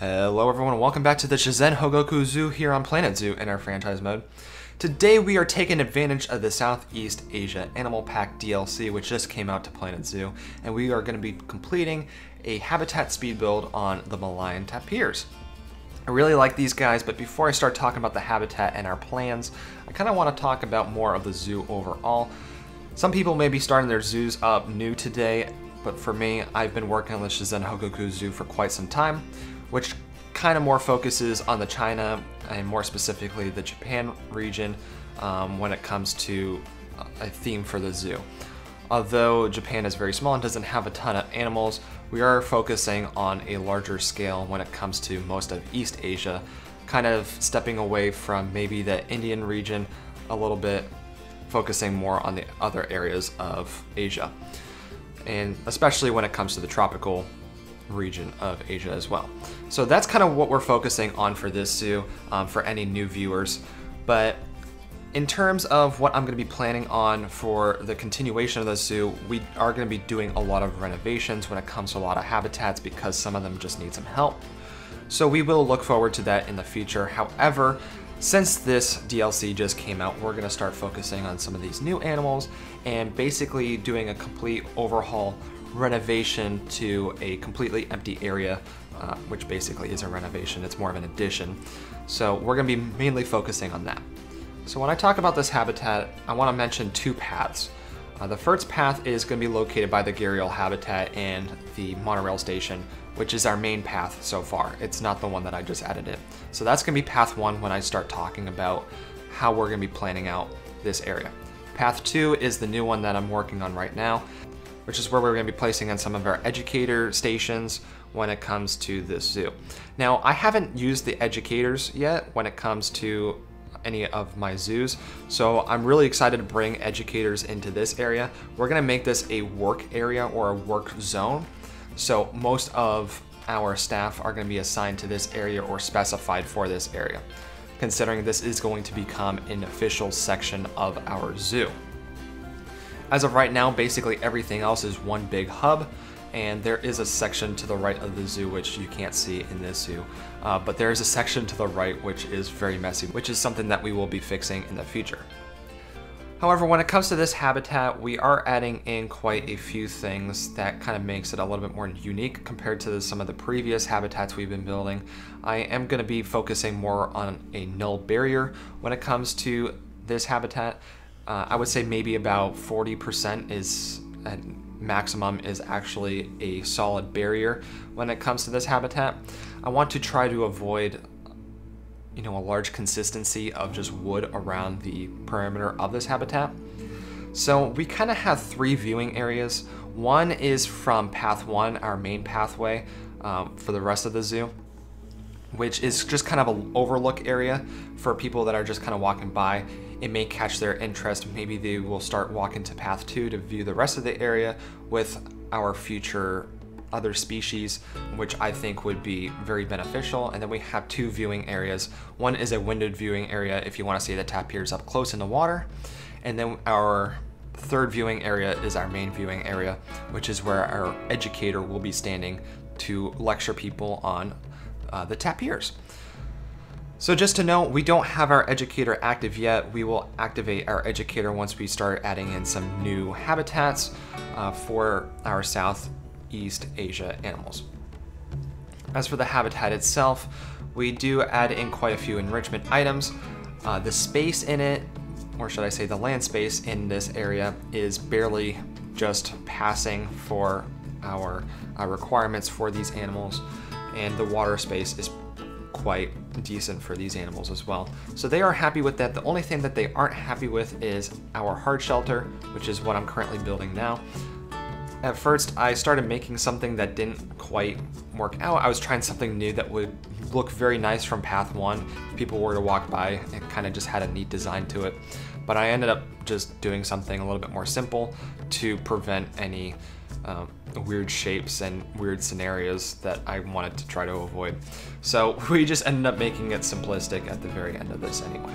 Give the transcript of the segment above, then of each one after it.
Hello everyone, and welcome back to the Shizen Hogoku Zoo here on Planet Zoo in our franchise mode. Today we are taking advantage of the Southeast Asia Animal Pack DLC, which just came out to Planet Zoo, and we are going to be completing a habitat speed build on the Malayan Tapirs. I really like these guys, but before I start talking about the habitat and our plans, I kind of want to talk about more of the zoo overall. Some people may be starting their zoos up new today, but for me, I've been working on the Shizen Hogoku Zoo for quite some time, which kind of more focuses on the China and more specifically the Japan region when it comes to a theme for the zoo. Although Japan is very small and doesn't have a ton of animals, we are focusing on a larger scale when it comes to most of East Asia, kind of stepping away from maybe the Indian region a little bit, focusing more on the other areas of Asia, and especially when it comes to the tropical region of Asia as well. So that's kind of what we're focusing on for this zoo for any new viewers. But in terms of what I'm going to be planning on for the continuation of the zoo, we are going to be doing a lot of renovations when it comes to a lot of habitats because some of them just need some help. So we will look forward to that in the future. However, since this DLC just came out, we're going to start focusing on some of these new animals and basically doing a complete overhaul renovation to a completely empty area, which basically is a renovation. It's more of an addition. So we're going to be mainly focusing on that. So when I talk about this habitat, I want to mention two paths. The first path is going to be located by the Gharial habitat and the monorail station, which is our main path so far. It's not the one that I just added in. So that's going to be path one when I start talking about how we're going to be planning out this area. Path two is the new one that I'm working on right now, which is where we're going to be placing in some of our educator stations when it comes to this zoo. Now, I haven't used the educators yet when it comes to any of my zoos, so I'm really excited to bring educators into this area. We're going to make this a work area or a work zone, so most of our staff are going to be assigned to this area or specified for this area, considering this is going to become an official section of our zoo. As of right now, basically everything else is one big hub, and there is a section to the right of the zoo which you can't see in this zoo, but there is a section to the right which is very messy, which is something that we will be fixing in the future. However, when it comes to this habitat, we are adding in quite a few things that kind of makes it a little bit more unique compared to some of the previous habitats we've been building. I am going to be focusing more on a null barrier when it comes to this habitat. I would say maybe about 40% is at maximum is actually a solid barrier when it comes to this habitat. I want to try to avoid, you know, a large consistency of just wood around the perimeter of this habitat. So we kind of have three viewing areas. One is from path one, our main pathway for the rest of the zoo, which is just kind of an overlook area for people that are just kind of walking by. It may catch their interest. Maybe they will start walking to path two to view the rest of the area with our future other species, which I think would be very beneficial. And then we have two viewing areas. One is a windowed viewing area if you want to see the tapirs up close in the water. And then our third viewing area is our main viewing area, which is where our educator will be standing to lecture people on the tapirs. So just to know, we don't have our educator active yet. We will activate our educator once we start adding in some new habitats for our Southeast Asia animals. As for the habitat itself, we do add in quite a few enrichment items. The space in it, or should I say the land space in this area, is barely just passing for our requirements for these animals, and the water space is quite decent for these animals as well. So they are happy with that. The only thing that they aren't happy with is our hard shelter, which is what I'm currently building now. At first, I started making something that didn't quite work out. I was trying something new that would look very nice from path one. If people were to walk by, it kind of just had a neat design to it. But I ended up just doing something a little bit more simple to prevent any weird shapes and weird scenarios that I wanted to try to avoid. So we just ended up making it simplistic at the very end of this anyway.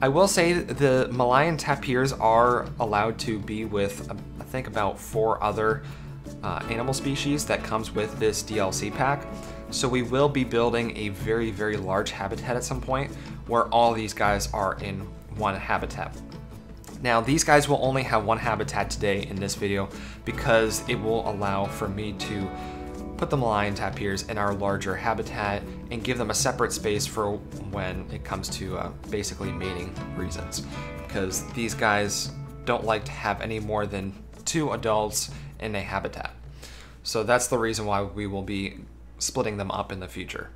I will say the Malayan tapirs are allowed to be with, I think, about four other animal species that comes with this DLC pack. So we will be building a very, very large habitat at some point where all these guys are in one habitat. Now, these guys will only have one habitat today in this video because it will allow for me to put the Malayan tapirs in our larger habitat and give them a separate space for when it comes to basically mating reasons. Because these guys don't like to have any more than two adults in a habitat. So that's the reason why we will be splitting them up in the future.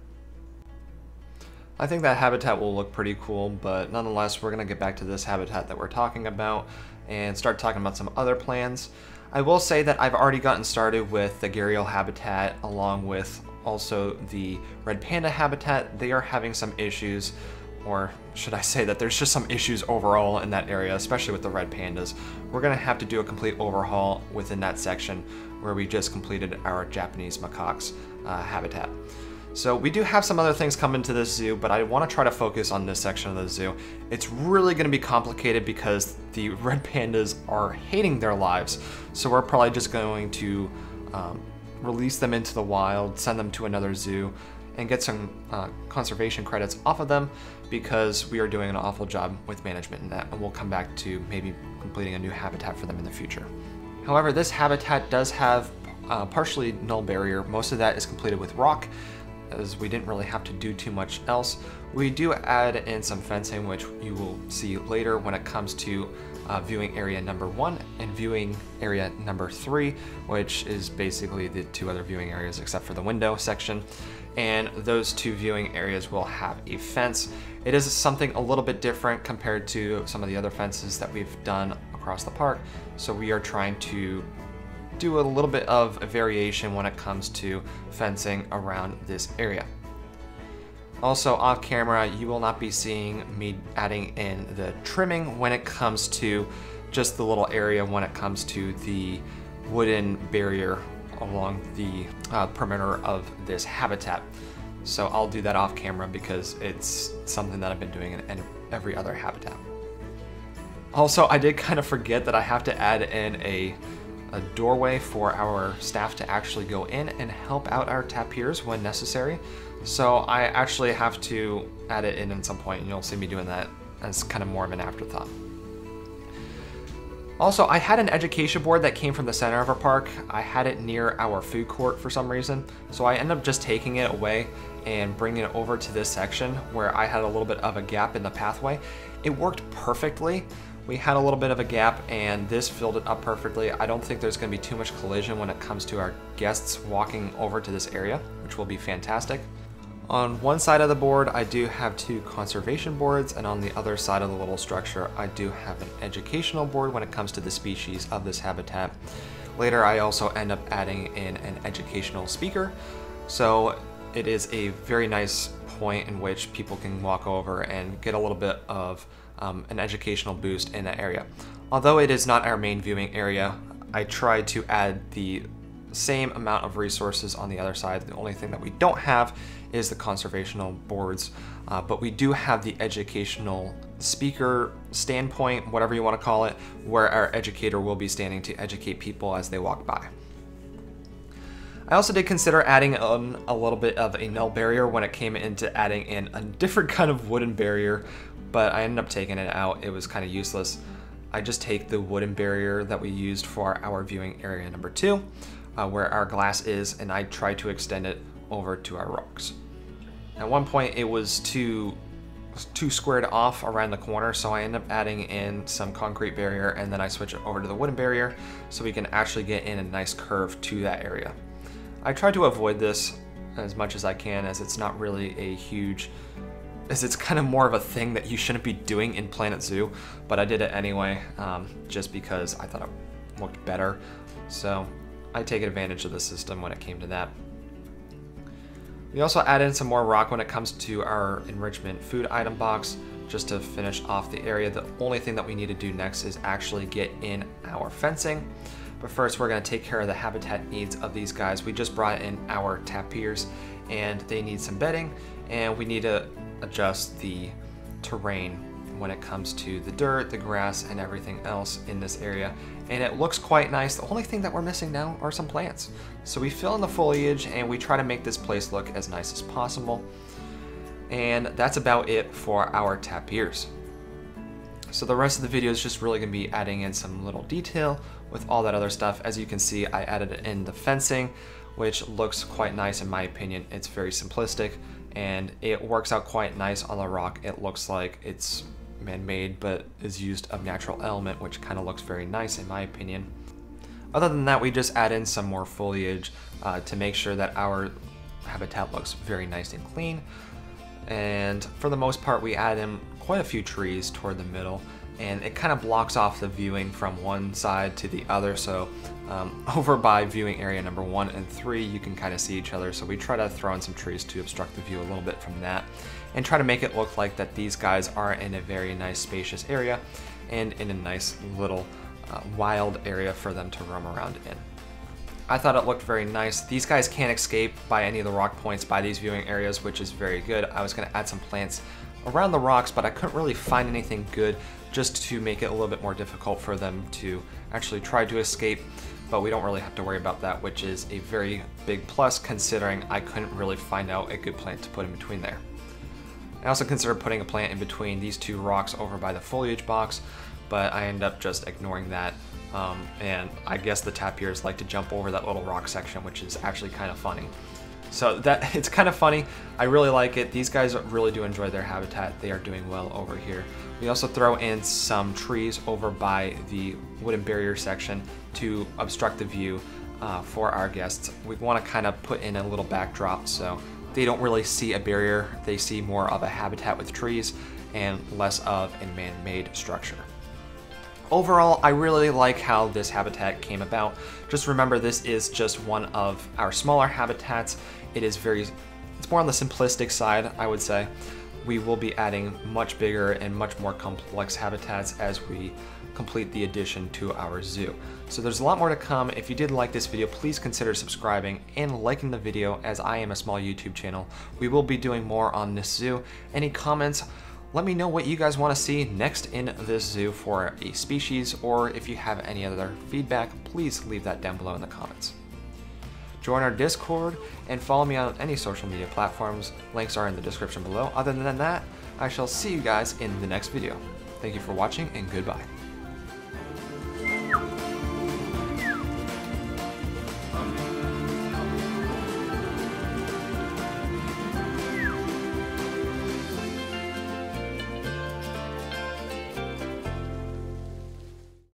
I think that habitat will look pretty cool, but nonetheless, we're gonna get back to this habitat that we're talking about and start talking about some other plans. I will say that I've already gotten started with the Gharial habitat along with also the red panda habitat. They are having some issues, or should I say that there's just some issues overall in that area, especially with the red pandas. We're gonna have to do a complete overhaul within that section where we just completed our Japanese macaques habitat. So we do have some other things coming to this zoo, but I want to try to focus on this section of the zoo. It's really going to be complicated because the red pandas are hating their lives. So we're probably just going to release them into the wild, send them to another zoo, and get some conservation credits off of them because we are doing an awful job with management in that. And we'll come back to maybe completing a new habitat for them in the future. However, this habitat does have partially null barrier. Most of that is completed with rock, as we didn't really have to do too much else. We do add in some fencing, which you will see later when it comes to viewing area number 1 and viewing area number 3, which is basically the two other viewing areas except for the window section. And those two viewing areas will have a fence. It is something a little bit different compared to some of the other fences that we've done across the park. So we are trying to do a little bit of a variation when it comes to fencing around this area. Also, off camera, you will not be seeing me adding in the trimming when it comes to just the little area when it comes to the wooden barrier along the perimeter of this habitat. So I'll do that off camera because it's something that I've been doing in every other habitat. Also, I did kind of forget that I have to add in a doorway for our staff to actually go in and help out our tapirs when necessary. So I actually have to add it in at some point, and you'll see me doing that as kind of more of an afterthought. Also, I had an education board that came from the center of our park. I had it near our food court for some reason, so I ended up just taking it away and bringing it over to this section where I had a little bit of a gap in the pathway. It worked perfectly. We had a little bit of a gap and this filled it up perfectly. I don't think there's gonna be too much collision when it comes to our guests walking over to this area, which will be fantastic. On one side of the board, I do have two conservation boards, and on the other side of the little structure, I do have an educational board when it comes to the species of this habitat. Later, I also end up adding in an educational speaker. So it is a very nice point in which people can walk over and get a little bit of an educational boost in that area. Although it is not our main viewing area, I try to add the same amount of resources on the other side. The only thing that we don't have is the conservational boards, but we do have the educational speaker standpoint, whatever you want to call it, where our educator will be standing to educate people as they walk by. I also did consider adding a little bit of a null barrier when it came into adding in a different kind of wooden barrier, but I ended up taking it out. It was kind of useless. I just take the wooden barrier that we used for our viewing area number 2, where our glass is, and I try to extend it over to our rocks. At one point it was too squared off around the corner, so I end up adding in some concrete barrier, and then I switch it over to the wooden barrier so we can actually get in a nice curve to that area. I try to avoid this as much as I can, as it's not really a huge, as it's kind of more of a thing that you shouldn't be doing in Planet Zoo, but I did it anyway, just because I thought it looked better. So I take advantage of the system when it came to that. We also add in some more rock when it comes to our enrichment food item box, just to finish off the area. The only thing that we need to do next is actually get in our fencing. But first we're gonna take care of the habitat needs of these guys. We just brought in our tapirs and they need some bedding, and we need to adjust the terrain when it comes to the dirt, the grass, and everything else in this area. And it looks quite nice. The only thing that we're missing now are some plants. So we fill in the foliage and we try to make this place look as nice as possible. And that's about it for our tapirs. So the rest of the video is just really going to be adding in some little detail with all that other stuff. As you can see, I added in the fencing, which looks quite nice in my opinion. It's very simplistic and it works out quite nice on the rock. It looks like it's man-made but is used of natural element, which kind of looks very nice in my opinion. Other than that, we just add in some more foliage to make sure that our habitat looks very nice and clean. And for the most part, we add in quite a few trees toward the middle, and it kind of blocks off the viewing from one side to the other. So over by viewing area number 1 and 3, you can kind of see each other. So we try to throw in some trees to obstruct the view a little bit from that and try to make it look like that these guys are in a very nice spacious area and in a nice little wild area for them to roam around in. I thought it looked very nice. These guys can't escape by any of the rock points by these viewing areas, which is very good. I was gonna add some plants around the rocks, but I couldn't really find anything good just to make it a little bit more difficult for them to actually try to escape, but we don't really have to worry about that, which is a very big plus considering I couldn't really find out a good plant to put in between there. I also considered putting a plant in between these two rocks over by the foliage box, but I ended up just ignoring that. And I guess the tapirs like to jump over that little rock section, which is actually kind of funny. So that it's kind of funny. I really like it. These guys really do enjoy their habitat. They are doing well over here. We also throw in some trees over by the wooden barrier section to obstruct the view for our guests. We want to kind of put in a little backdrop so they don't really see a barrier. They see more of a habitat with trees and less of a man-made structure. Overall, I really like how this habitat came about. Just remember, this is just one of our smaller habitats. It's more on the simplistic side, I would say. We will be adding much bigger and much more complex habitats as we complete the addition to our zoo. So there's a lot more to come. If you did like this video, please consider subscribing and liking the video, as I am a small YouTube channel. We will be doing more on this zoo. Any comments? Let me know what you guys want to see next in this zoo for a species, or if you have any other feedback, please leave that down below in the comments. Join our Discord and follow me on any social media platforms. Links are in the description below. Other than that, I shall see you guys in the next video. Thank you for watching and goodbye.